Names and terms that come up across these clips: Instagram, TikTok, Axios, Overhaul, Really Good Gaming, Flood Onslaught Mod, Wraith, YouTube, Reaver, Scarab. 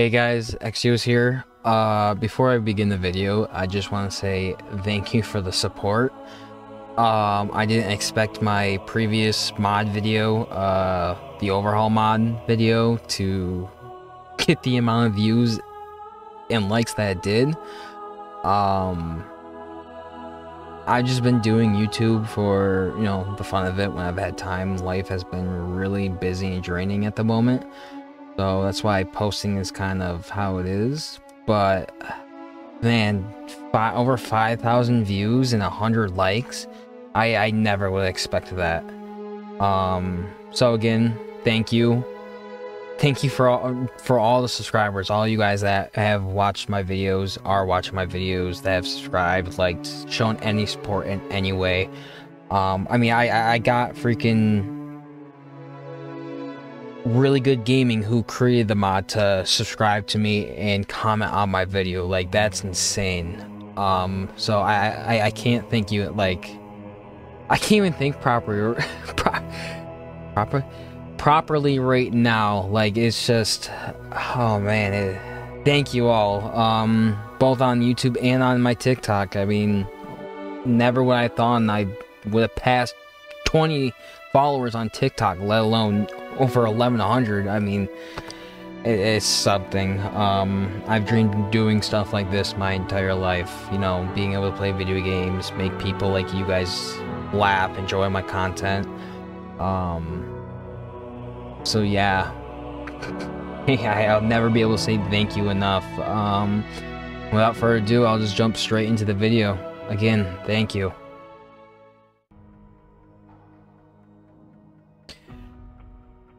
Hey guys, Axios here. Before I begin the video, I just want to say thank you for the support. I didn't expect my previous mod video, the Overhaul mod video, to get the amount of views and likes that it did. I've just been doing YouTube for, you know, the fun of it when I've had time. Life has been really busy and draining at the moment. So that's why posting is kind of how it is, but man, over 5,000 views and 100 likes, I never would expect that. So again, thank you for all the subscribers, all you guys that have watched my videos, are watching my videos, that have subscribed, liked, shown any support in any way. I mean, I got freaking Really Good Gaming, who created the mod, to subscribe to me and comment on my video. Like, that's insane. So I can't thank you. Like, I can't even think properly right now. Like, it's just, oh man, thank you all, both on YouTube and on my TikTok. I mean, never would I have thought I would have passed 20 followers on TikTok, let alone over 1,100. I mean, it's something. I've dreamed of doing stuff like this my entire life, you know, being able to play video games, make people like you guys laugh, enjoy my content. So yeah, I'll never be able to say thank you enough. Without further ado, I'll just jump straight into the video. Again, thank you.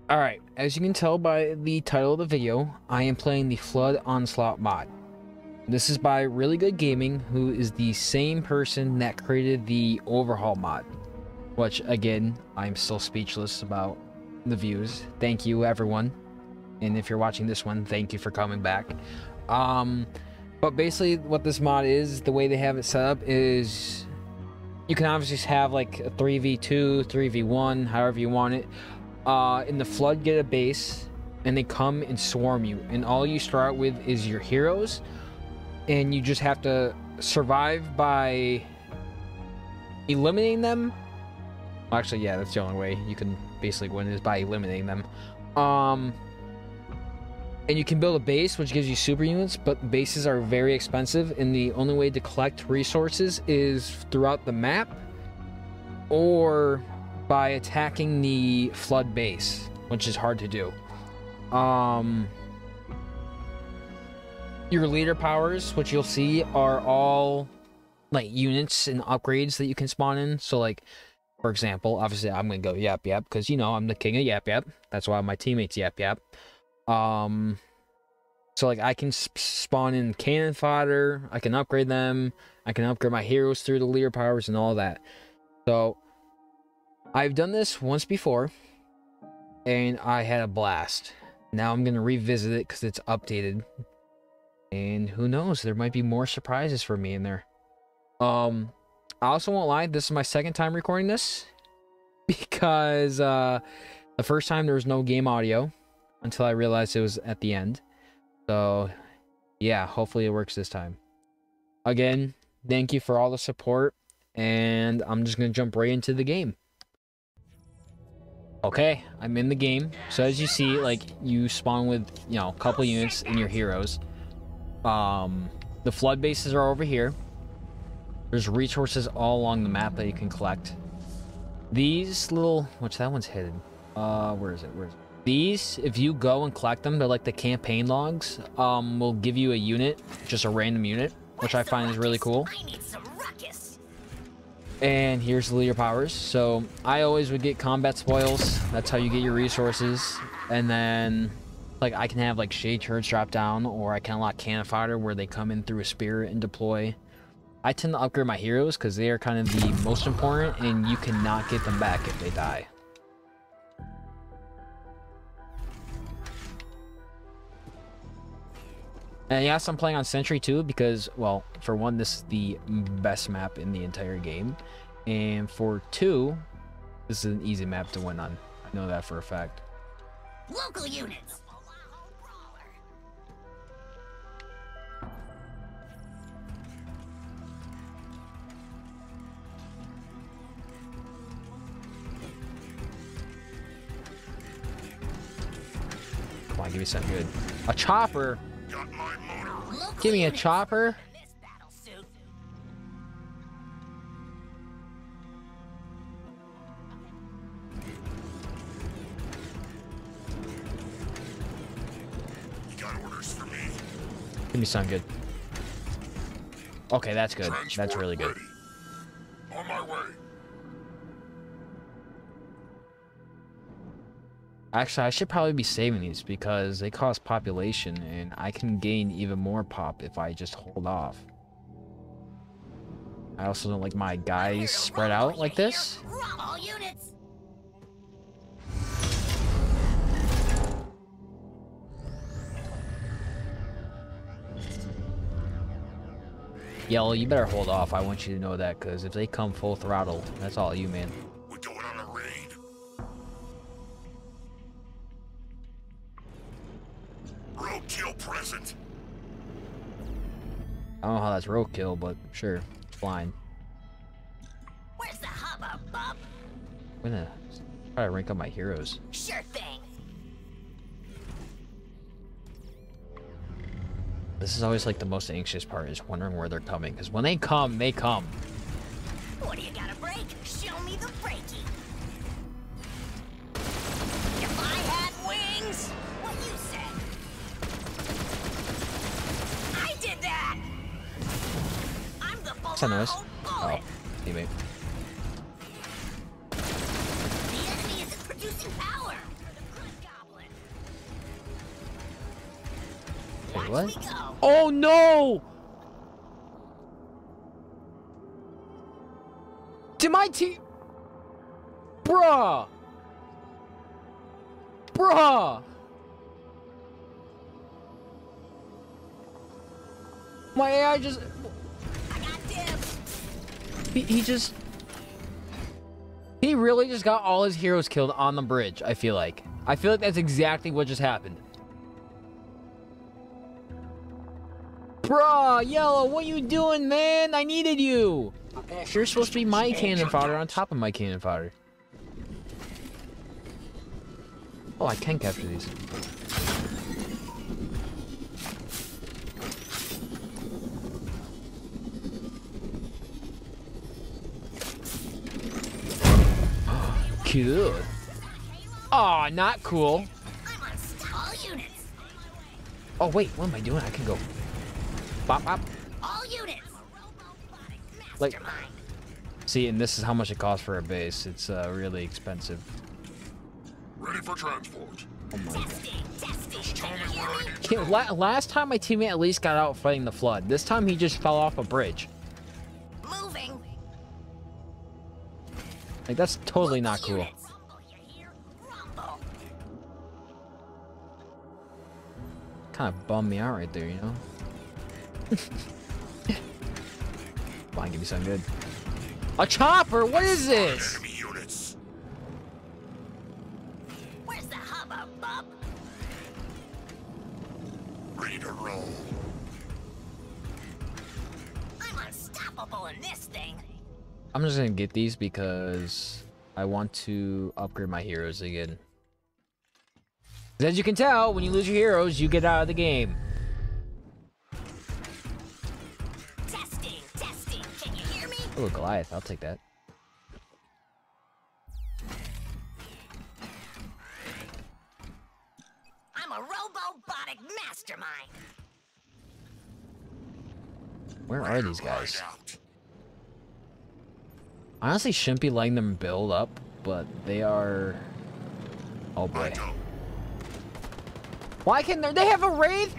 Alright, as you can tell by the title of the video, I am playing the Flood Onslaught mod. This is by Really Good Gaming, who is the same person that created the Overhaul mod, which, again, I'm still speechless about the views. Thank you, everyone. And if you're watching this one, thank you for coming back. But basically, what this mod is, the way they have it set up is, you can obviously have like a 3v2, 3v1, however you want it. In the Flood, get a base, and they come and swarm you, and all you start with is your heroes, and you just have to survive by eliminating them. Actually, yeah, that's the only way you can basically win, is by eliminating them. And you can build a base, which gives you super units, but bases are very expensive, and the only way to collect resources is throughout the map, or by attacking the Flood base, which is hard to do. Your leader powers, which you'll see, are all like units and upgrades that you can spawn in. So like, for example, obviously I'm gonna go Yap Yap, because, you know, I'm the king of Yap Yap. That's why my teammates Yap Yap. So like, I can spawn in cannon fodder, I can upgrade them, I can upgrade my heroes through the leader powers and all that. So I've done this once before, and I had a blast. Now I'm going to revisit it because it's updated. And who knows, there might be more surprises for me in there. I also won't lie, this is my second time recording this, because the first time there was no game audio until I realized it was at the end. So yeah, hopefully it works this time. Again, thank you for all the support, and I'm just going to jump right into the game. Okay, I'm in the game. So as you see, like, you spawn with, you know, a couple units and your heroes. The Flood bases are over here. There's resources all along the map that you can collect. These little, which that one's hidden. Where is it? These, if you go and collect them, they're like the campaign logs. Will give you a unit, just a random unit, which I find is really cool. And here's the leader powers. So I always would get combat spoils. That's how you get your resources. And then, like, I can have like shade turrets drop down, or I can unlock cannon fodder, where they come in through a spear and deploy. I tend to upgrade my heroes because they are kind of the most important, and you cannot get them back if they die. And yes, I'm playing on Sentry too, because, well, for one, this is the best map in the entire game. And for two, this is an easy map to win on. I know that for a fact. Local units. give me something good. A chopper. Give me a chopper. Give me something good. Okay, that's good. That's really good. On my way. Actually, I should probably be saving these because they cost population, and I can gain even more pop if I just hold off. I also don't like my guys spread out like this. Yellow, you better hold off. I want you to know that, because if they come full throttle, that's all you, man. We're going on a raid. Roadkill present. I don't know how that's roadkill, but sure, it's flying. Where's the hubbub, bub? I'm gonna try to rank up my heroes. Sure thing. This is always like the most anxious part, is wondering where they're coming, because when they come, they come. What do you got to break? Show me the breaking. If I had wings, what you said. I did that. I'm the full. What's that noise? Oh, teammate. The enemy isn't producing power. Wait, what? Oh no! Did my team... Bruh! Bruh! My AI just... I got dibs. He just... He really just got all his heroes killed on the bridge, I feel like. I feel like that's exactly what just happened. Bruh, Yellow, what you doing, man? I needed you. You're supposed to be my cannon fodder on top of my cannon fodder. Oh, I can capture these. Cool. Aw, not cool. Oh, wait, what am I doing? I can go... Bop, bop. All units. Like, see, and this is how much it costs for a base. It's really expensive. Ready for transport. Oh my God. Testing. Okay, last time my teammate at least got out fighting the flood. This time he just fell off a bridge. Moving. Like, that's totally not cool. Kind of bummed me out right there, you know? Come on, give me something good. A chopper? What is this? Where's the hubbub, bub? Read a roll. I'm unstoppable in this thing. I'm just gonna get these because I want to upgrade my heroes again. As you can tell, when you lose your heroes, you get out of the game. Oh, Goliath, I'll take that. I'm a robotic mastermind. Where are these guys? Honestly, shouldn't be letting them build up, but they are. Oh boy. Why can't they have a wraith?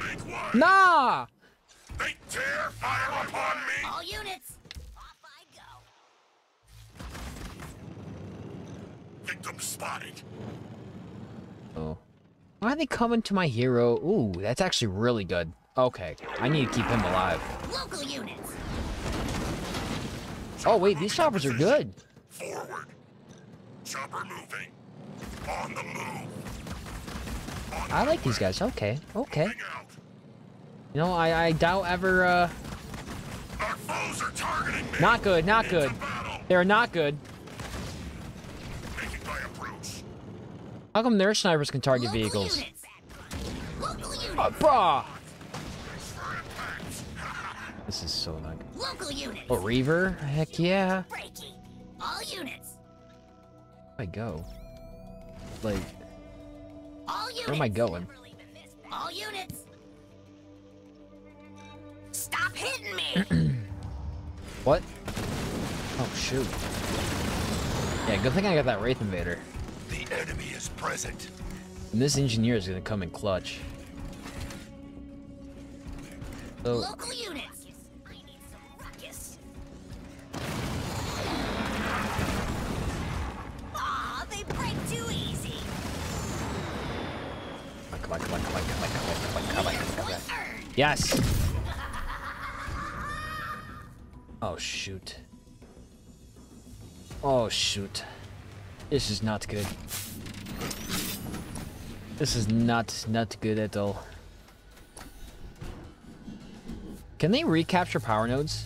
Nah! They tear fire upon me! All units! Victim spotted. Oh, why are they coming to my hero? Ooh, that's actually really good. Okay, I need to keep him alive. Local units. Oh wait, these choppers are good. Forward. Chopper moving. On the move. On I like these guys. Okay, okay. You know, I doubt ever. Our foes are targeting me. Not good. Not good. They're not good. How come their snipers can target vehicles? Bruh! This is so not good. Local units. Oh, Reaver? Heck yeah. Breaking. All units. Where do I go? Like, all units. Where am I going? All units. Stop hitting me. What? Oh, shoot. Yeah, good thing I got that Wraith Invader. The enemy is present. And this engineer is gonna come in clutch. So, local units. I need some ruckus. Aw, they break too easy. Come on, come on, come on, come on, come on, come on, come on, come on. Yes. Oh shoot. Oh shoot. This is not good. This is not good at all. Can they recapture power nodes?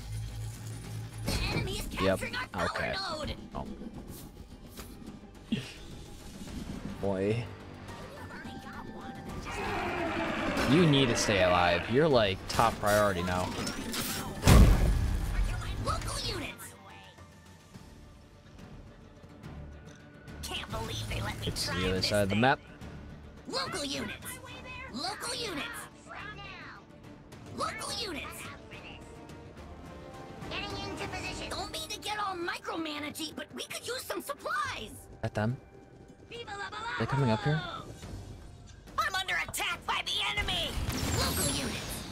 The enemy is capturing yep. Our power okay. Node. Oh. Boy. You need to stay alive. You're like top priority now. Local units. Can't believe they let me it's the other side of the map. Local units. Local units. Local units. Getting into position. Don't mean to get all micromanaging, but we could use some supplies. At them. They're coming up here. I'm under attack by the enemy. Local units.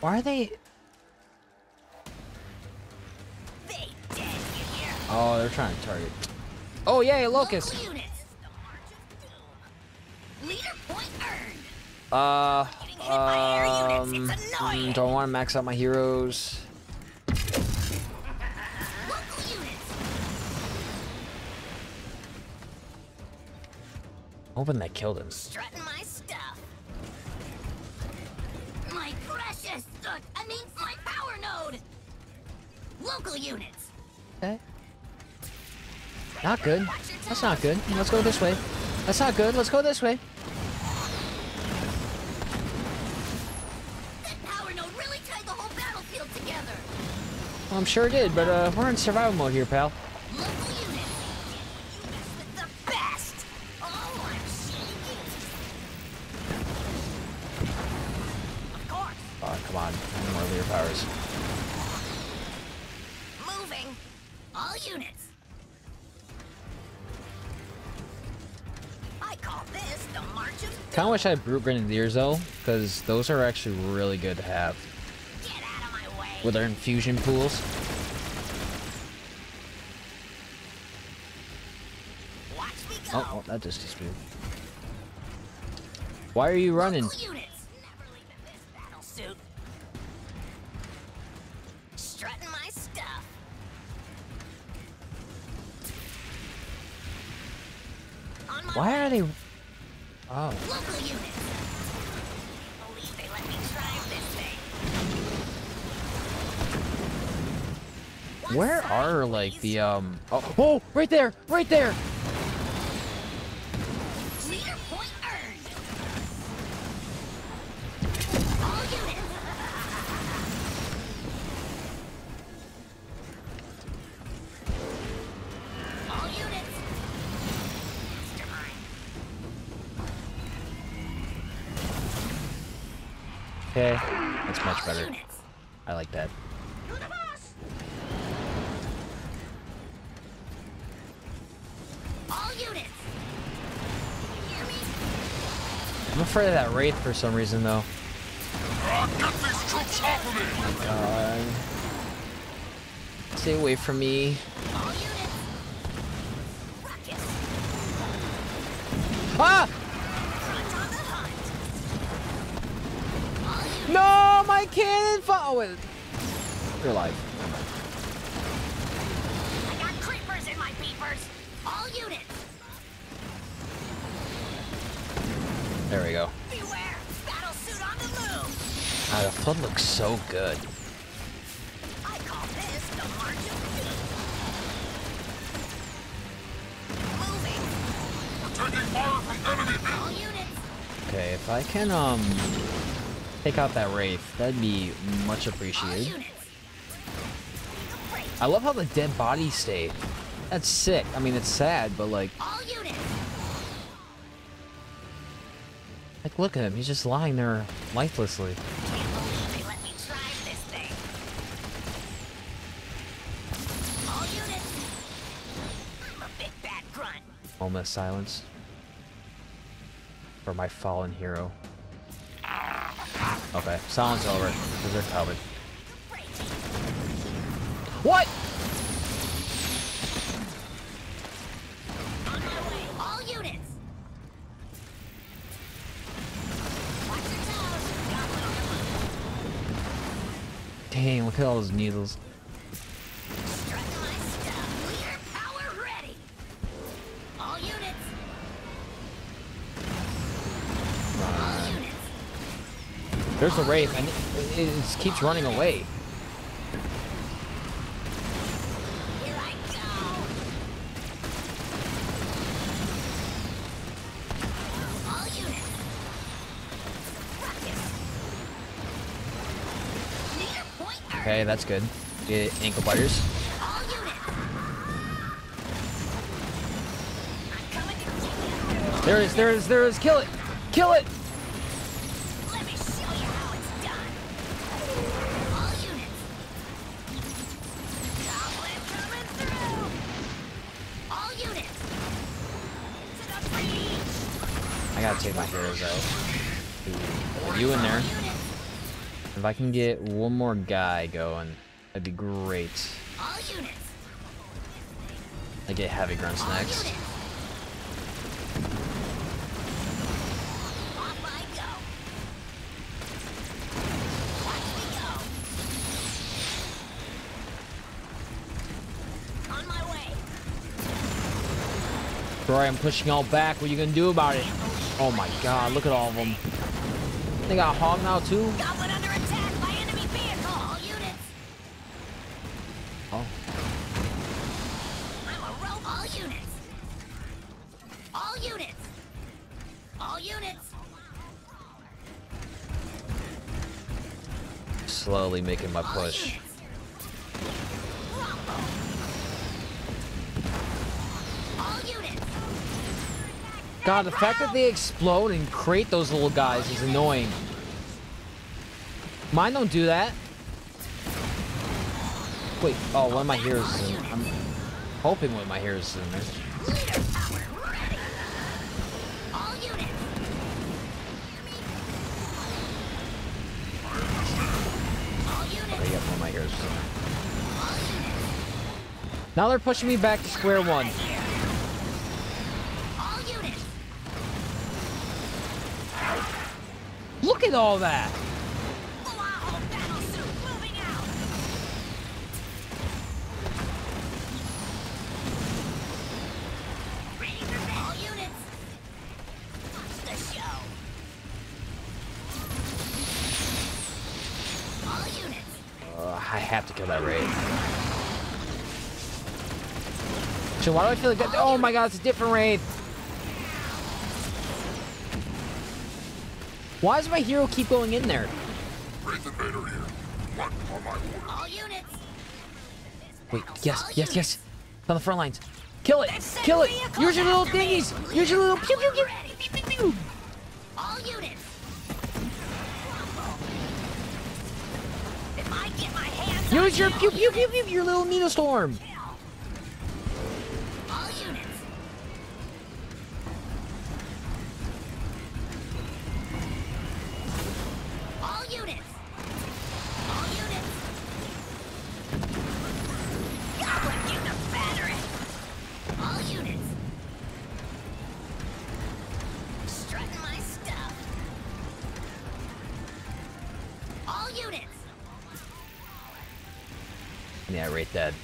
Why are they? They dead in here. Oh, they're trying to target. Oh yay, locust. Local units. Leader point earned. Don't want to max out my heroes. Hoping that killed him. Strutting my stuff. My precious stuff. I mean, my power node. Local units. Okay. Not good. That's not good. Let's go this way. That's not good. Let's go this way. Well, I'm sure it did, but we're in survival mode here, pal. Local unit. You messed with the best. Oh, I'm shaking. Of course. Oh, come on. No more leader powers. Moving. All units. I call this the march of. Kind of wish I had brute grenadiers though, because those are actually really good to have. With our infusion pools. Watch me go. Oh, that just disappeared. Why are you running? Local units. Never leaving this battle suit. Strutting my stuff. On my why are they? Oh. Local units. I believe they let me drive this thing. Where are like the oh, oh right there, right there. Leader point earned. All units. All units. Mastermind. Okay, that's much better. I like that. I'm afraid of that Wraith for some reason, though. Get these troops off of me. Oh my god. Stay away from me. Ah! No, my cannon follow it. You're alive. I got creepers in my beepers. All units. There we go. Beware. Battle suit on the move. Ah, the Flood looks so good. I call this the march of doom. Moving. Okay, if I can take out that Wraith, that'd be much appreciated. I love how the dead bodies stay. That's sick. I mean, it's sad, but like... Like, look at him. He's just lying there lifelessly. Moment of silence for my fallen hero. Okay, silence over because they're covered. What? Dang, look at all those needles. There's a Wraith, and it just keeps running away. Here I go. All units. Near point Earth. Okay, that's good. Get ankle biters. All units. I'm coming to kill you. There it is, kill it! Kill it! I gotta take my heroes out. You in there. If I can get one more guy going, that'd be great. I get heavy grunts next. Rory, I'm pushing all back. What are you gonna do about it? Oh my god, look at all of them. They got Hog now, too? Goblin under attack by enemy vehicle. All units. Oh. I'm a rope. All units. All units. All units. Slowly making my push. God, the fact that they explode and crate those little guys is annoying. Mine don't do that. Wait, oh, one of my heroes is in. I'm hoping one of my heroes is in there. Okay, yeah, one of my heroes is in there. Now they're pushing me back to square one. Look at all that! All units. Watch the show. All units. I have to kill that Raid. So why do I feel like that? Oh my god, it's a different Raid! Why does my hero keep going in there? Wraith Invader here. What are my orders? All units. Wait, yes. It's on the front lines. Kill it! Kill it! Use your little thingies! Use your little pew pew pew! All units. If I get my hands on. Use your pew pew pew pew, your little needle storm! Yeah, right dead.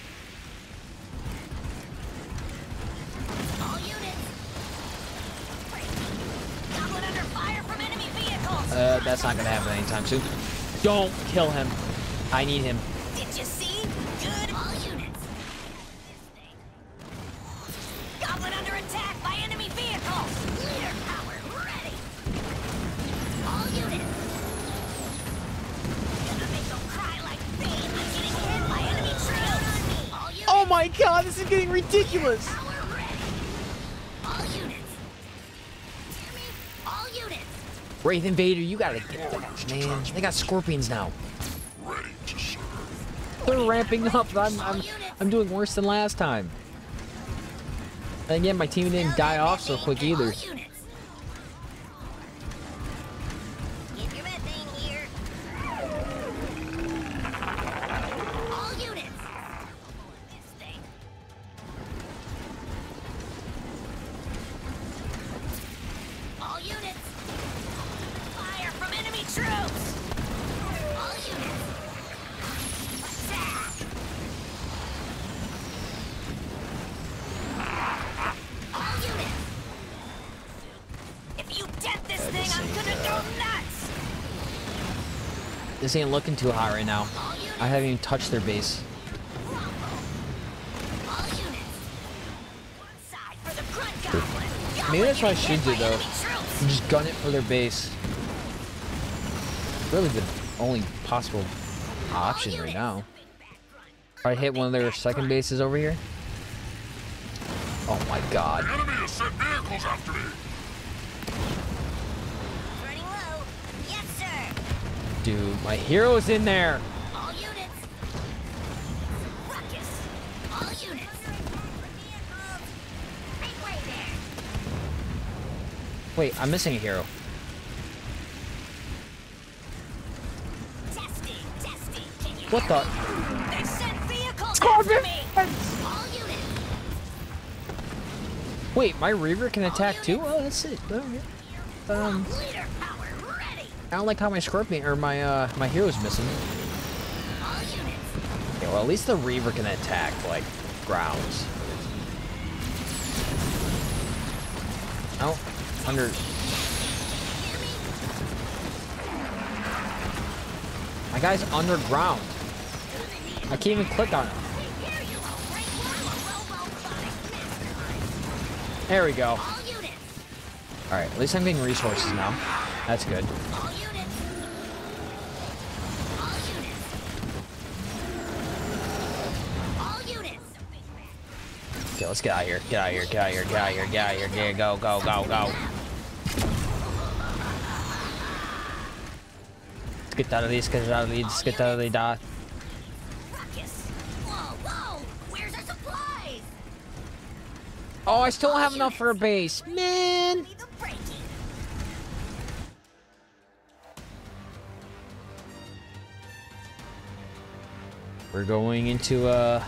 All units. Goblin under fire from enemy vehicles. That's not gonna happen anytime soon. Don't kill him. I need him. Did you see? Good. All units. Goblin under attack by enemy vehicles. my god, this is getting ridiculous! Wraith Invader, you gotta get that, man. They got scorpions now. They're ramping up. I'm doing worse than last time. And again, my team didn't die off so quick either. This ain't looking too hot right now. I haven't even touched their base. Maybe that's what I should do though. Just gun it for their base. Really the only possible option right now. I hit one of their second bases over here. Oh my god. Enemy has sent vehicles after me. Dude, my hero's in there. All units. Ruckus. All units. Make way there. Wait, I'm missing a hero. Testing, testing. Can you what the? They sent vehicles. Scorpion. All units. Wait, my Reaver can attack too? Oh, that's it. Oh, leader. I don't like how my scorpion or my my hero's missing. Okay, well at least the Reaver can attack like grounds. Oh, under. My guy's underground. I can't even click on him. There we go. All right, at least I'm getting resources now. That's good. Okay, let's get out of here. Get out of here. Get out of here. Get out of here. Get out of here. Get out of here. Go, go, go, go. Let's get out of these. Get out of these. Let's get out of these. Dot. Oh, I still don't have enough for a base, man. We're going into a.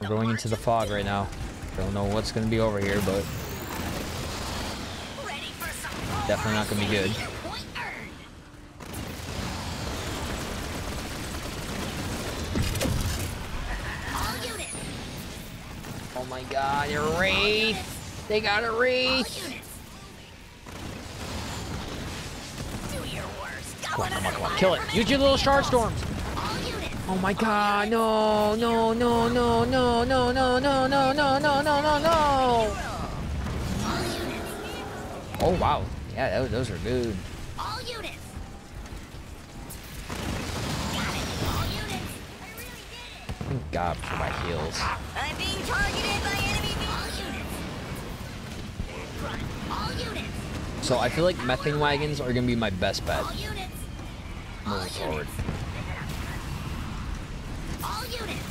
We're going into the fog right now. Don't know what's going to be over here, but definitely not going to be good. Oh my god, a wraith! They got a wraith! Come on, come on, come on. Kill it. Use your little shard storms. Oh my god, no, no, no, no, no, no, no, no, no, no, no, no, no. Oh wow. Yeah, those are good. All units. Thank god for my heals. I'm being targeted by enemy units. All units. So I feel like methane wagons are gonna be my best bet. Moving forward. All units.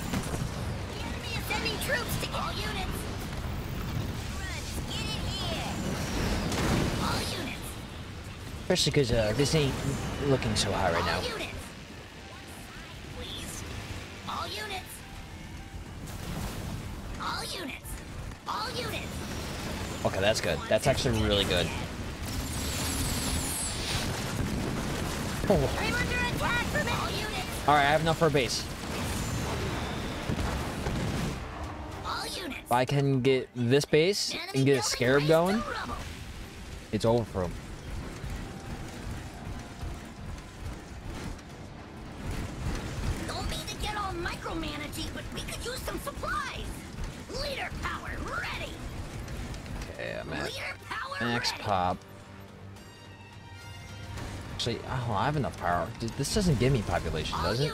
The enemy is sending troops to all units. Run, get in here. All units. Especially because this ain't looking so high right now. All units. Please. All units. All units. All units. Okay, that's good. That's actually really good. Oh. Alright, I have enough for a base. If I can get this base and get a scarab going, it's over for him. Don't mean to get all micromanaging, but we could use some supplies. Leader power ready. Okay, I'm at max pop. Actually, I don't have enough power. This doesn't give me population, does it?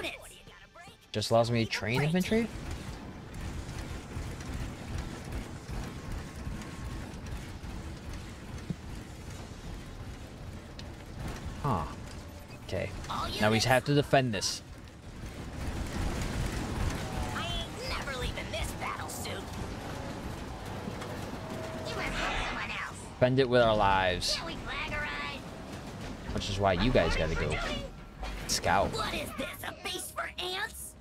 Just allows me to train infantry? Huh. Okay. Now we have to defend this. Defend it with our lives. Which is why you guys gotta go scout. What is this, a base for ants?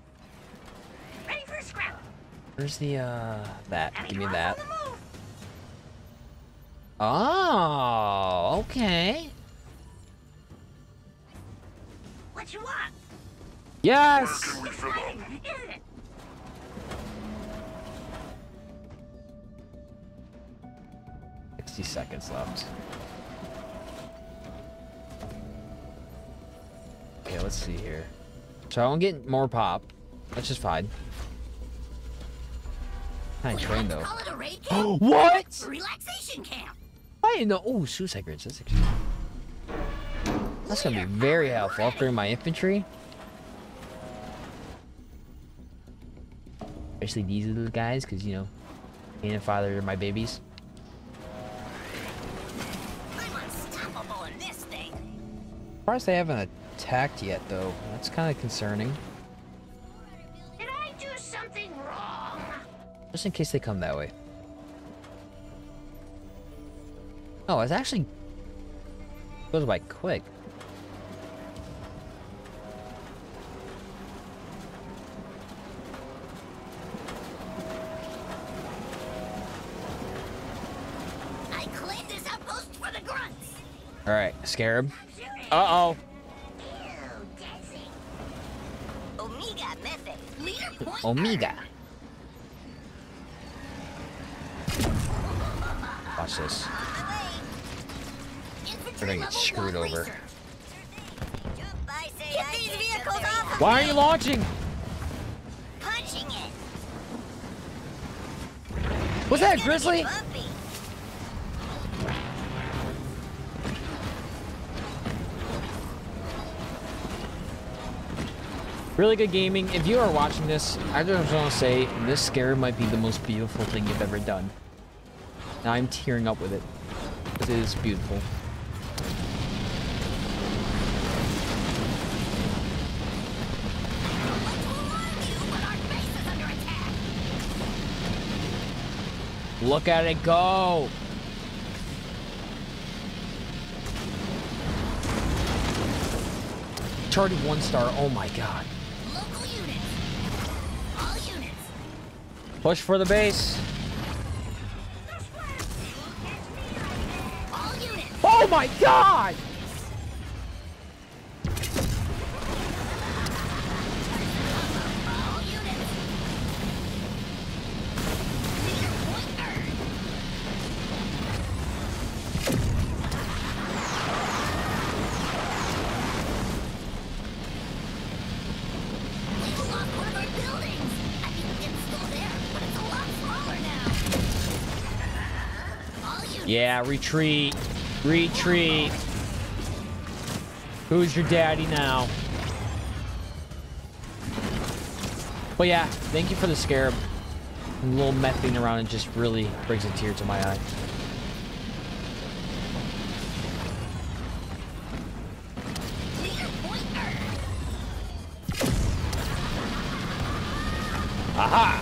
Ready for scrap. Where's the that? Give me that. Oh, okay. What you want? Yes. Seconds left. Okay, let's see here. So I won't get more pop, which is fine. I trained though. Oh, what? Relaxation camp. I didn't know. Oh, suicide grids. That's gonna be very helpful during my infantry. Especially these little guys, because you know, me and father are my babies. As far as they haven't attacked yet, though, that's kind of concerning. Did I do something wrong? Just in case they come that way. Oh, it's actually goes by quick. I claimed this outpost for the grunts. All right, Scarab. Uh-oh. Omega method. Leader point. Omega. Watch this. We're gonna get screwed over. Get these vehicles off. Why are you launching? Punching it. What's that, Grizzly? Really Good Gaming, if you are watching this, I just want to say, this Scarab might be the most beautiful thing you've ever done. Now I'm tearing up with it. This is beautiful. Look at it go! It's already 1 star, oh my god. Push for the base. Oh my god! Yeah, retreat. Retreat. Who's your daddy now? But yeah, thank you for the Scarab. A little mething around and just really brings a tear to my eye. Aha!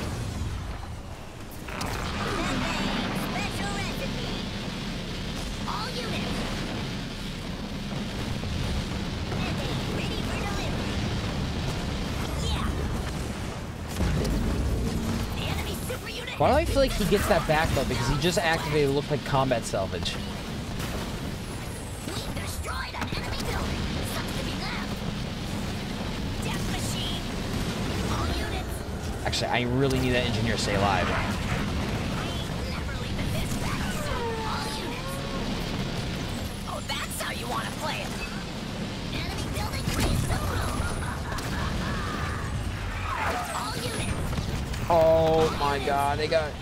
Why do I feel like he gets that back though? Because he just activated looked like combat salvage. Actually, I really need that engineer to stay alive. Oh, that's how you want to play it. Oh my god, they got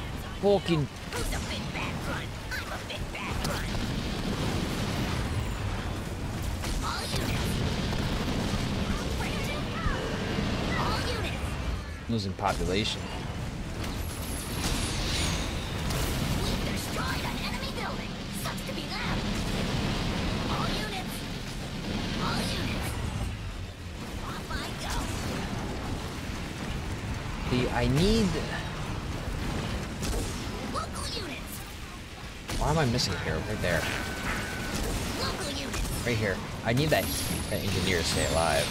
fucking. Who's a big bad grunt? I'm a big bad grunt. All units. Losing population. I need... Why am I missing here? Right there. Right here. I need that engineer to stay alive.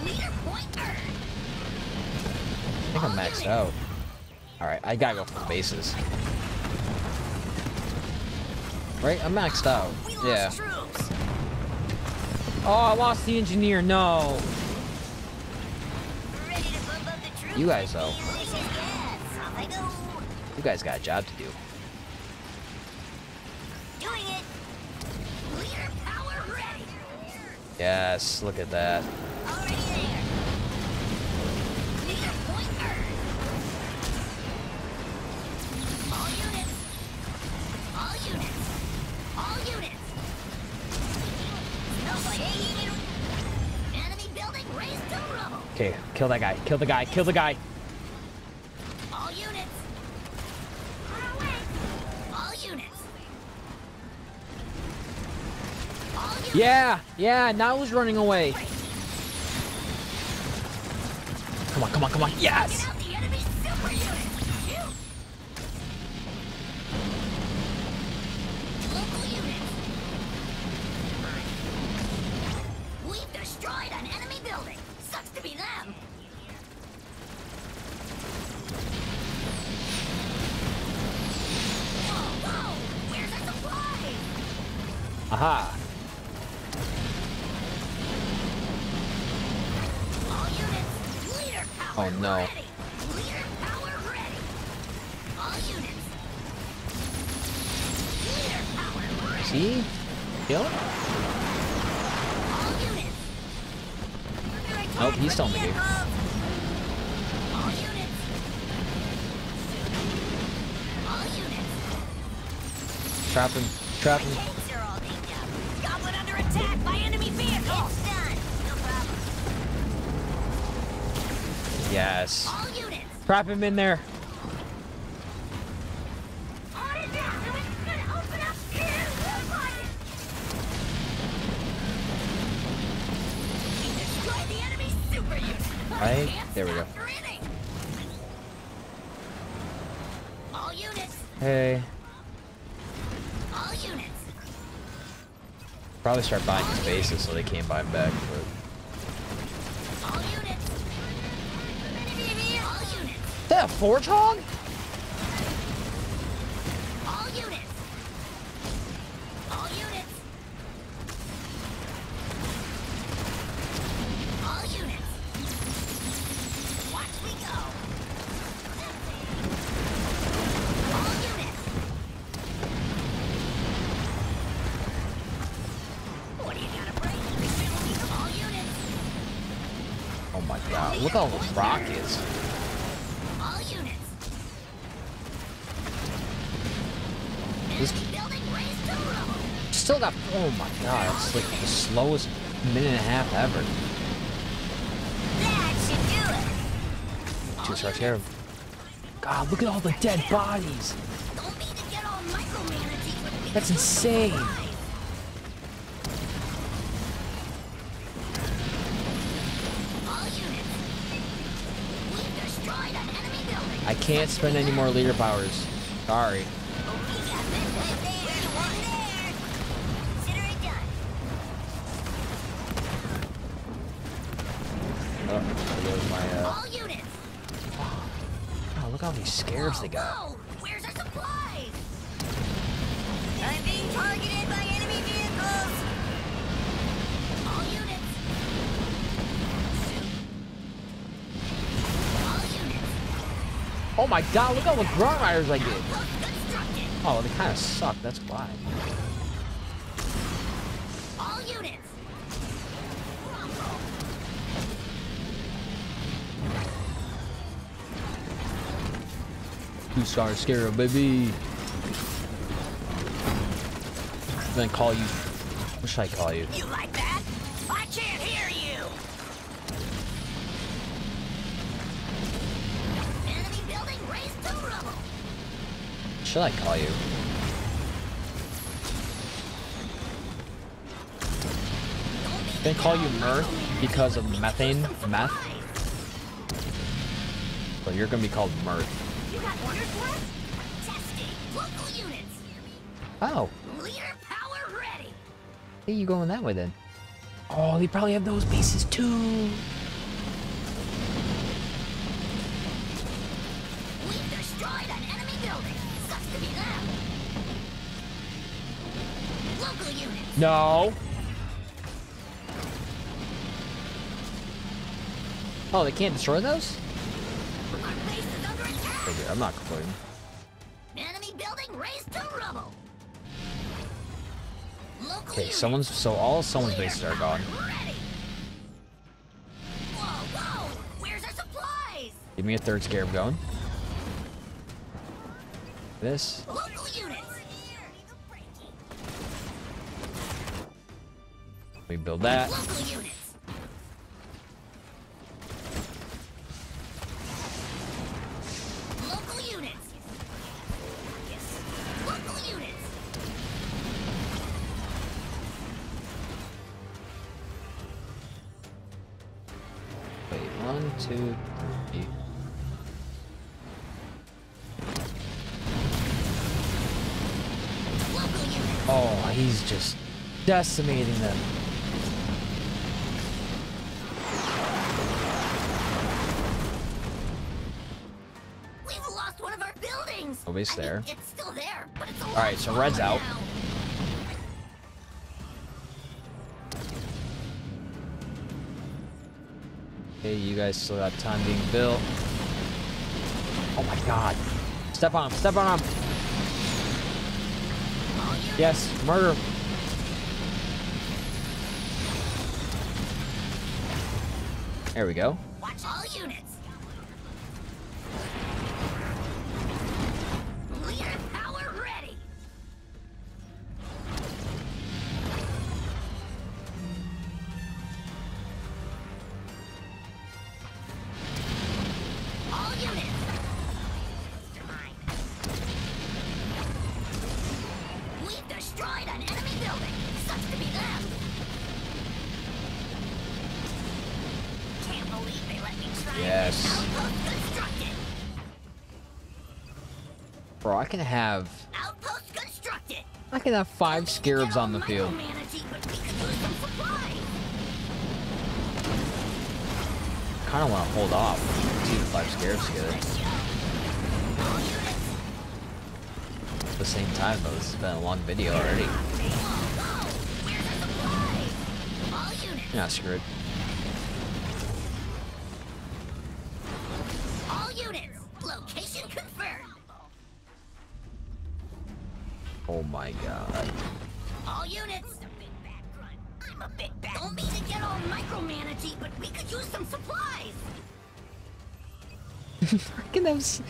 I think I'm maxed out. Alright, I gotta go for the bases. Right? I'm maxed out. Yeah. Oh, I lost the engineer, no. You guys, though. You guys got a job to do. Yes, look at that. Okay, kill that guy, kill the guy, kill the guy. All units. All units. All units. Yeah, yeah, now who's running away? Come on, come on, come on. Yes! Aha! All units, leader power oh no. Ready. Leader power ready. All units. Leader power ready. See? Kill? All units. Nope, he's still in the game. All units. All units. Trap him. Trap him. Attack by enemy vehicle. It's done. No problem. Yes. All units. Trap him in there. Right. There we go. All units. Hey. All units. Probably start buying these bases so they can't buy them back. But... All units. All units. Is that a forge hog? All units. All units. All units. Watch we go. All units. Oh my god, look how the rock is. All units. This building raised to rubble. Still got oh my god, it's like the slowest minute and a half ever. That should do it. Just right here. God, look at all the dead bodies. Don't need to get all micromanaging with people. That's insane. I can't spend any more leader powers. Sorry. Oh, wow, look how many scares they got. Where's our supplies? I'm being targeted by enemy vehicles. All units. Oh my god, look how the grunt riders I get. Oh, they kind of suck, that's why. All units. Two-star Scarab, baby. I'm gonna call you. What should I call you? You like that? I can't hear you. should I call you? They call you Murph because of methane, meth. So you're gonna be called Murph. You got orders left? Testing local units. Oh. Leader power ready. Hey, you going that way then? Oh, they probably have those bases too. No. Oh, they can't destroy those? Okay, I'm not complaining. Enemy building raised to rubble. Okay, someone's so all someone's bases are gone. Whoa, where's our supplies? Give me a third scarab going. This. Local units. We build that. Local units. Local units. Wait, 1, 2, 3. Local units. Oh, he's just decimating them. Base there. It's still there, but it's all right, so red's out. Hey, you guys still got time being built. Oh my god. Step on him, step on him. Yes, murder him. There we go. Watch all units. Yes. Bro, I can have. Outpost constructed. I can have 5 scarabs on the field. Kind of want to hold off. 2 to 5 scarabs together. At the same time, though, this has been a long video already. Nah, screw it. Oh my god. All units. I'm a big back. Don't mean to get all micromanaging, but we could use some supplies. Freaking those.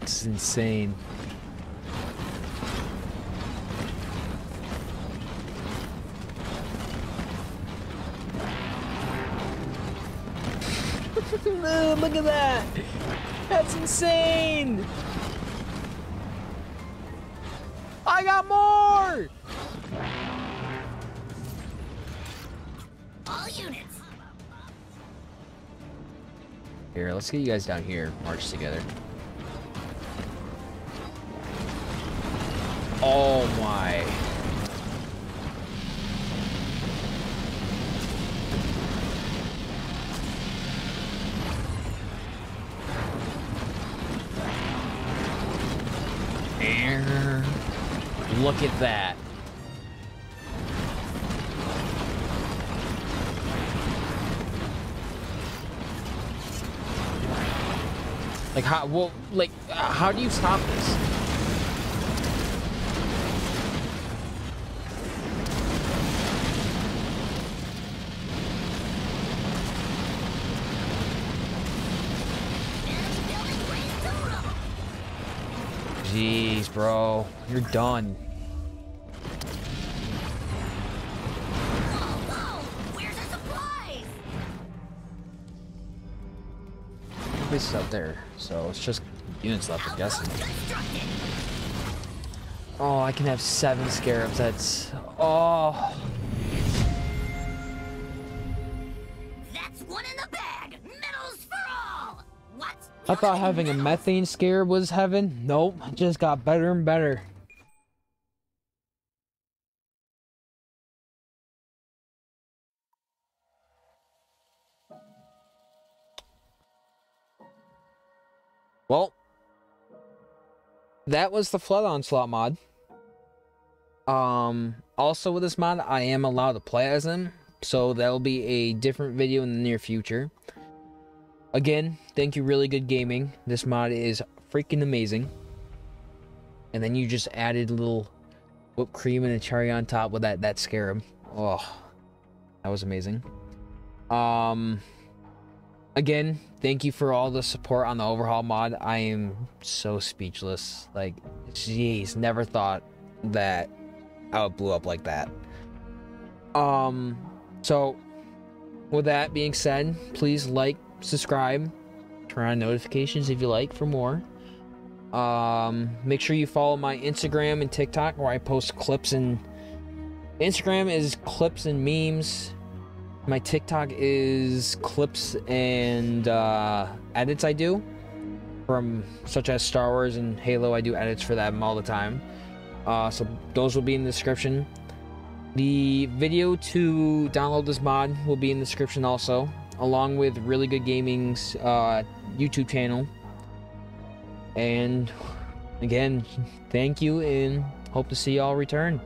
This is insane. Ooh, look at that! That's insane! I got more! All units. Here, let's get you guys down here, march together. Oh my. Look at that. Like how? Well, like how do you stop this? Jeez, bro, you're done. places out there, so it's just units left, I'm guessing. Oh, I can have 7 scarabs. That's oh. That's one in the bag. Medals for all. What? I thought having a methane scarab was heaven. Nope, it just got better and better. Well, that was the Flood Onslaught mod. Also with this mod, I am allowed to play as him, so that'll be a different video in the near future. Again, thank you, Really Good Gaming. This mod is freaking amazing. And then you just added a little whipped cream and a cherry on top with that scarab. Oh, that was amazing. Again, thank you for all the support on the Overhaul mod. I am so speechless. Like, jeez, never thought that I would blow up like that. So, with that being said, please like, subscribe, turn on notifications if you like for more. Make sure you follow my Instagram and TikTok where I post clips and... Instagram is clips and memes. My TikTok is clips and edits I do from such as Star Wars and Halo. I do edits for them all the time. So those will be in the description. The video to download this mod will be in the description also, along with Really Good Gaming's YouTube channel. And again, thank you and hope to see y'all return.